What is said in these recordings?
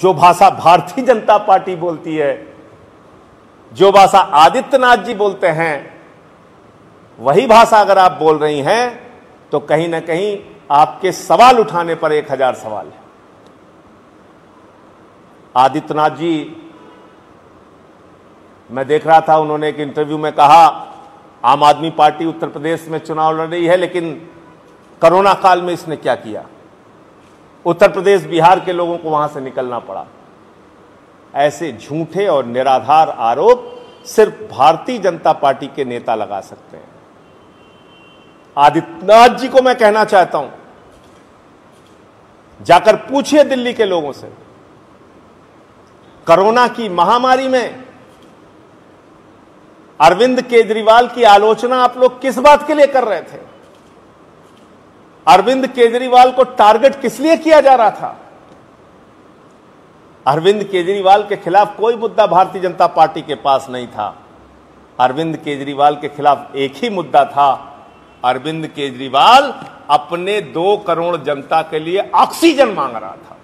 जो भाषा भारतीय जनता पार्टी बोलती है, जो भाषा आदित्यनाथ जी बोलते हैं, वही भाषा अगर आप बोल रही हैं तो कहीं ना कहीं आपके सवाल उठाने पर 1000 सवाल है। आदित्यनाथ जी, मैं देख रहा था, उन्होंने एक इंटरव्यू में कहा आम आदमी पार्टी उत्तर प्रदेश में चुनाव लड़ रही है लेकिन कोरोना काल में इसने क्या किया, उत्तर प्रदेश बिहार के लोगों को वहां से निकलना पड़ा। ऐसे झूठे और निराधार आरोप सिर्फ भारतीय जनता पार्टी के नेता लगा सकते हैं। आदित्यनाथ जी को मैं कहना चाहता हूं, जाकर पूछिए दिल्ली के लोगों से, कोरोना की महामारी में अरविंद केजरीवाल की आलोचना आप लोग किस बात के लिए कर रहे थे, अरविंद केजरीवाल को टारगेट किस लिए किया जा रहा था। अरविंद केजरीवाल के खिलाफ कोई मुद्दा भारतीय जनता पार्टी के पास नहीं था। अरविंद केजरीवाल के खिलाफ एक ही मुद्दा था, अरविंद केजरीवाल अपने 2 करोड़ जनता के लिए ऑक्सीजन मांग रहा था।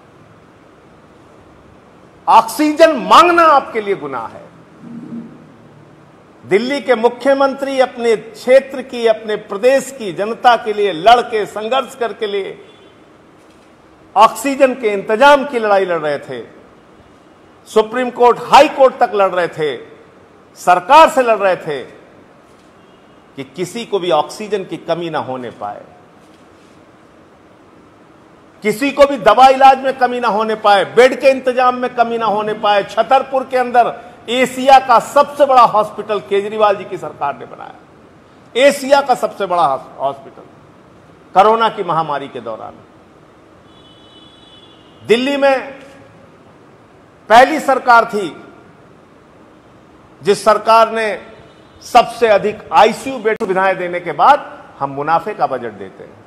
ऑक्सीजन मांगना आपके लिए गुनाह है। दिल्ली के मुख्यमंत्री अपने क्षेत्र की, अपने प्रदेश की जनता के लिए लड़ के, संघर्ष करके लिए ऑक्सीजन के इंतजाम की लड़ाई लड़ रहे थे। सुप्रीम कोर्ट, हाई कोर्ट तक लड़ रहे थे, सरकार से लड़ रहे थे कि किसी को भी ऑक्सीजन की कमी ना होने पाए, किसी को भी दवा इलाज में कमी ना होने पाए, बेड के इंतजाम में कमी ना होने पाए। छतरपुर के अंदर एशिया का सबसे बड़ा हॉस्पिटल केजरीवाल जी की सरकार ने बनाया, एशिया का सबसे बड़ा हॉस्पिटल कोरोना की महामारी के दौरान। दिल्ली में पहली सरकार थी जिस सरकार ने सबसे अधिक आईसीयू बेड सुविधाएं देने के बाद हम मुनाफे का बजट देते हैं।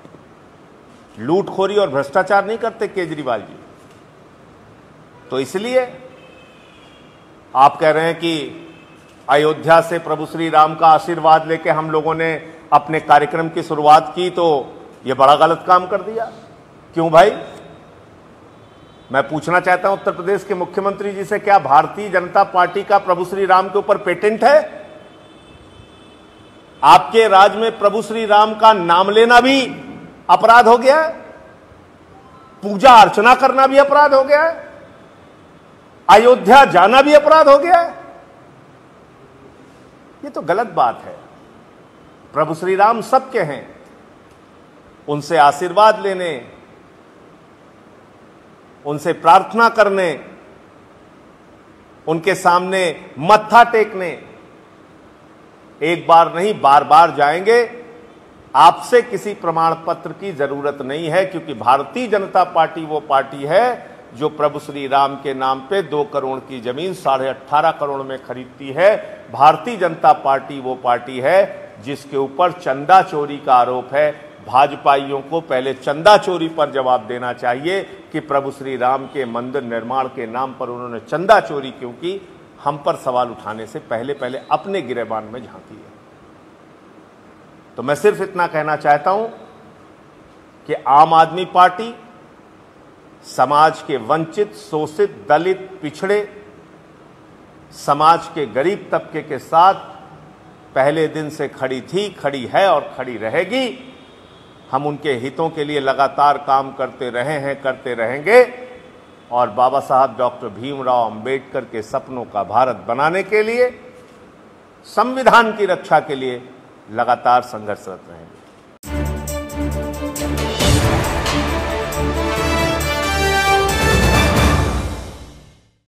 लूटखोरी और भ्रष्टाचार नहीं करते केजरीवाल जी, तो इसलिए आप कह रहे हैं कि अयोध्या से प्रभु श्री राम का आशीर्वाद लेके हम लोगों ने अपने कार्यक्रम की शुरुआत की, तो ये बड़ा गलत काम कर दिया। क्यों भाई? मैं पूछना चाहता हूं उत्तर प्रदेश के मुख्यमंत्री जी से, क्या भारतीय जनता पार्टी का प्रभु श्री राम के ऊपर पेटेंट है? आपके राज्य में प्रभु श्री राम का नाम लेना भी अपराध हो गया है, पूजा अर्चना करना भी अपराध हो गया है, अयोध्या जाना भी अपराध हो गया है। ये तो गलत बात है। प्रभु श्री राम सबके हैं, उनसे आशीर्वाद लेने, उनसे प्रार्थना करने, उनके सामने मत्था टेकने एक बार नहीं बार बार जाएंगे। आपसे किसी प्रमाण पत्र की जरूरत नहीं है, क्योंकि भारतीय जनता पार्टी वो पार्टी है जो प्रभु श्री राम के नाम पे 2 करोड़ की जमीन 18.5 करोड़ में खरीदती है। भारतीय जनता पार्टी वो पार्टी है जिसके ऊपर चंदा चोरी का आरोप है। भाजपाइयों को पहले चंदा चोरी पर जवाब देना चाहिए कि प्रभु श्री राम के मंदिर निर्माण के नाम पर उन्होंने चंदा चोरी क्यों की। हम पर सवाल उठाने से पहले अपने गिरेबान में झांकी है। तो मैं सिर्फ इतना कहना चाहता हूं कि आम आदमी पार्टी समाज के वंचित, शोषित, दलित, पिछड़े, समाज के गरीब तबके के साथ पहले दिन से खड़ी थी, खड़ी है और खड़ी रहेगी। हम उनके हितों के लिए लगातार काम करते रहे हैं, करते रहेंगे और बाबा साहब डॉक्टर भीमराव अंबेडकर के सपनों का भारत बनाने के लिए, संविधान की रक्षा के लिए लगातार संघर्षरत रहेंगे।